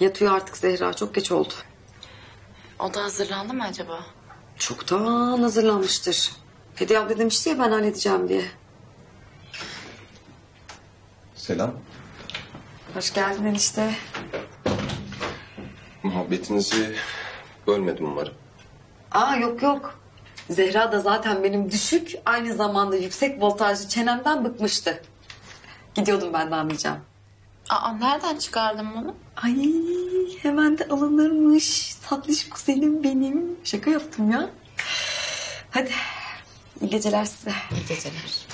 Yatıyor artık Zehra, çok geç oldu. O da hazırlandı mı acaba? Çoktan hazırlanmıştır. Hediye abla demişti ya ben halledeceğim diye. Selam. Hoş geldin enişte. Muhabbetinizi bölmedim umarım. Aa yok yok. Zehra da zaten benim düşük, aynı zamanda yüksek voltajlı çenemden bıkmıştı. Gidiyordum ben de anlayacağım. Aa nereden çıkardın bunu? Ay hemen de alınırmış. Tatlış kuzenim benim. Şaka yaptım ya. Hadi iyi geceler size. İyi geceler.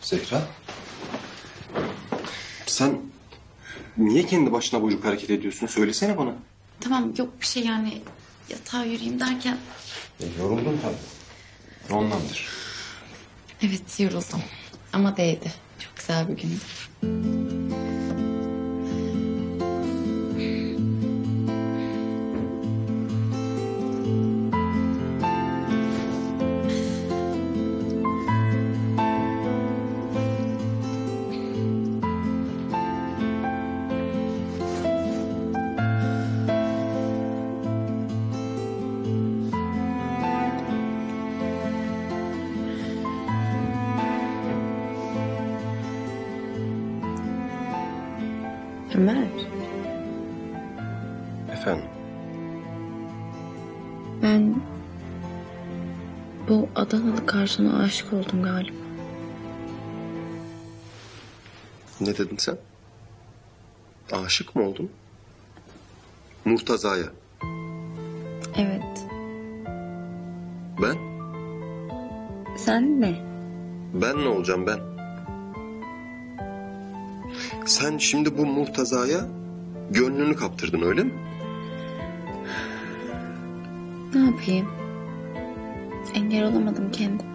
Zehra, sen niye kendi başına boyuk hareket ediyorsun? Söylesene bana. Tamam, yok bir şey yani. Yatağa yürüyeyim derken... yoruldun tabii. Ondandır. Evet, yoruldum. Ama değdi. Çok güzel bir gündü. Ömer. Efendim? Ben... bu Adanalı garsona aşık oldum galiba. Ne dedin sen? Aşık mı oldun? Murtaza'ya. Evet. Ben? Sen ne? Ben ne olacağım ben? Sen şimdi bu Murtaza'ya gönlünü kaptırdın öyle mi? Ne yapayım? Engel olamadım kendime.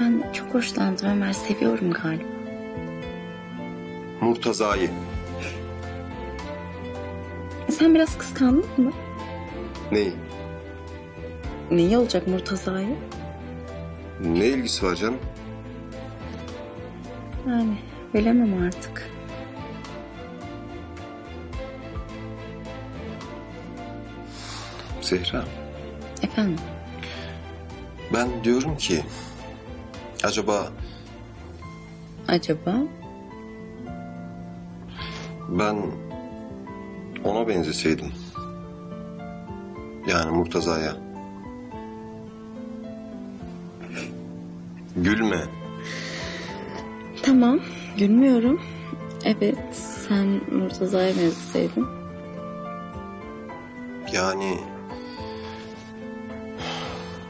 Ben çok hoşlandım Ömer, seviyorum galiba. Murtaza'yı. Sen biraz kıskandın mı? Neyi? Neyi olacak Murtaza'yı? Ne ilgisi var canım? Yani bilemem artık. Zehra. Efendim? Ben diyorum ki... acaba... Acaba? Ben... ona benzeseydim. Yani Murtaza'ya. Gülme. Tamam, gülmüyorum. Evet, sen Murtaza'ya benzeseydin. Yani...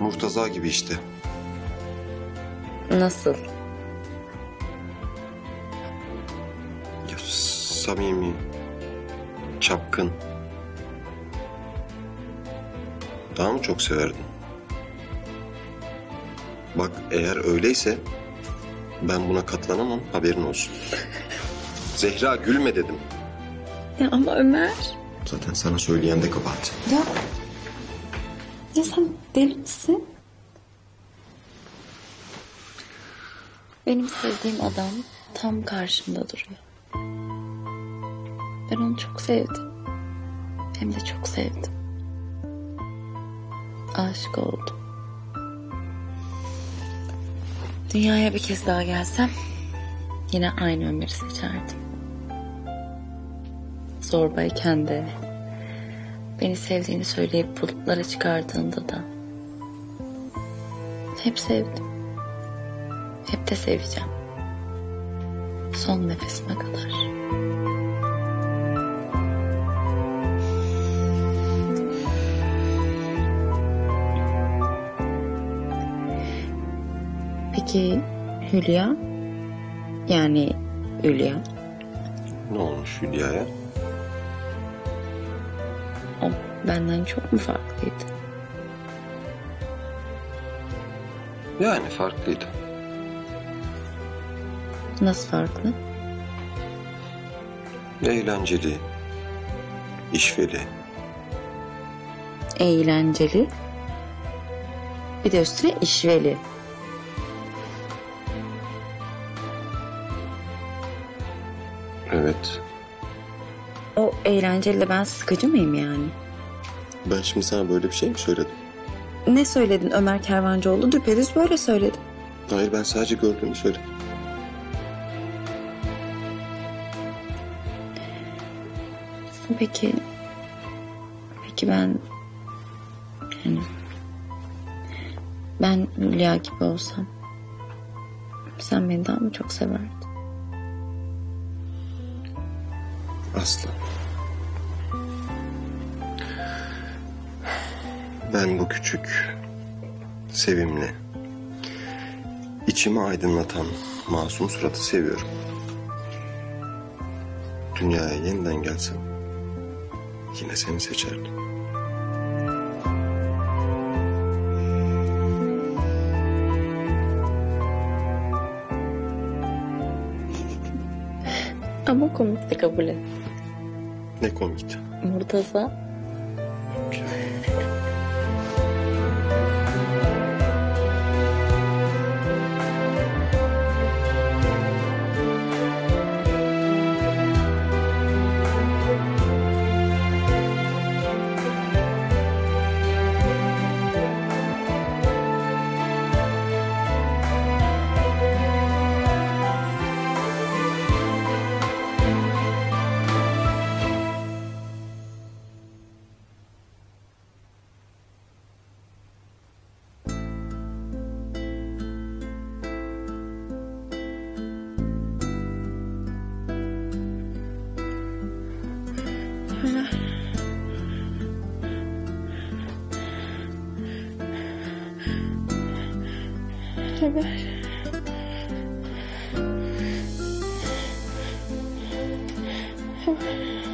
Murtaza gibi işte. Nasıl? Ya, samimi, çapkın. Daha mı çok severdin? Bak, eğer öyleyse... ben buna katlanamam, haberin olsun. Zehra gülme dedim. Ya ama Ömer. Zaten sana söyleyen de kabahat. Ya. Ya sen deli misin? Benim sevdiğim adam tam karşımda duruyor. Ben onu çok sevdim. Hem de çok sevdim. Aşık oldum. Dünyaya bir kez daha gelsem yine aynı Ömer'i seçerdim. Zorbayken de, beni sevdiğini söyleyip bulutlara çıkardığında da hep sevdim. Hep de seveceğim. Son nefesime kadar. Peki Hülya, yani Hülya. Ne olmuş Hülya'ya? O benden çok mu farklıydı? Yani farklıydı. Nasıl farklı? Eğlenceli, işveli, eğlenceli, bir de üstüne işveli. Evet. O eğlenceli, ben sıkıcı mıyım yani? Ben şimdi sana böyle bir şey mi söyledim? Ne söyledin Ömer Kervancıoğlu? Düpedüz böyle söyledim. Hayır, ben sadece gördüğümü söyledim. Peki ben... Yani... Ben Hülya gibi olsam... Sen beni daha mı çok severdin? Aslı. Ben bu küçük, sevimli, içimi aydınlatan masum suratı seviyorum. Dünyaya yeniden gelsem yine seni seçerdim. Ama komikti, kabul et. Ne komikti? Murtaza. Ömer. Ömer.